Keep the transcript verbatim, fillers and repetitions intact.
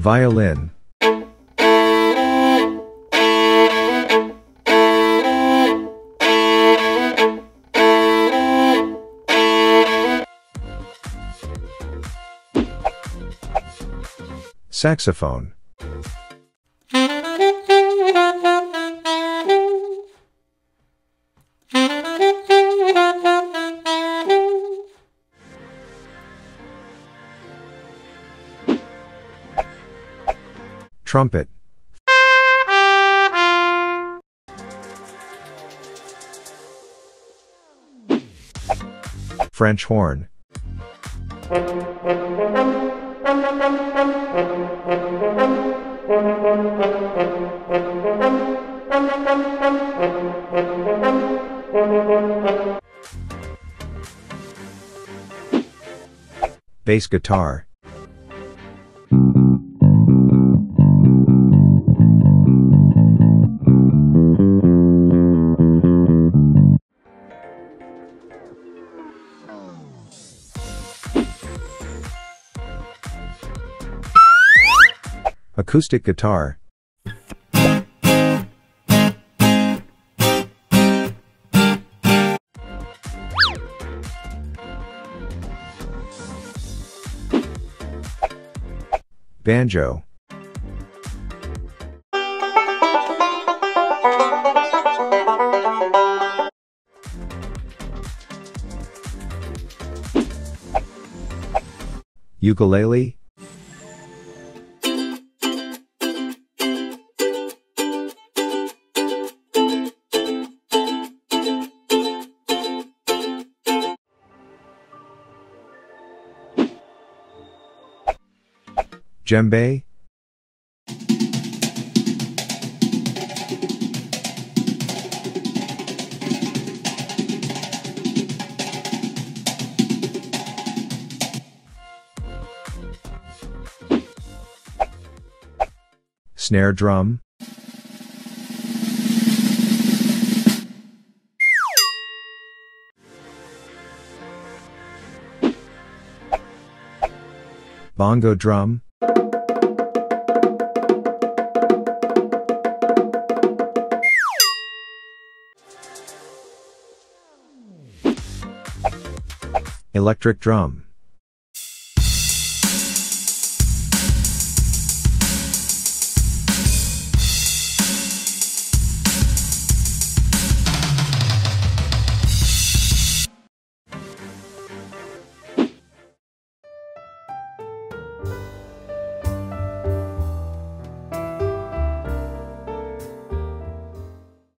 Violin. Saxophone. Trumpet. French horn. Bass guitar. Acoustic guitar. Banjo. Ukulele. Djembe. Snare drum. Bongo drum. Electric drum.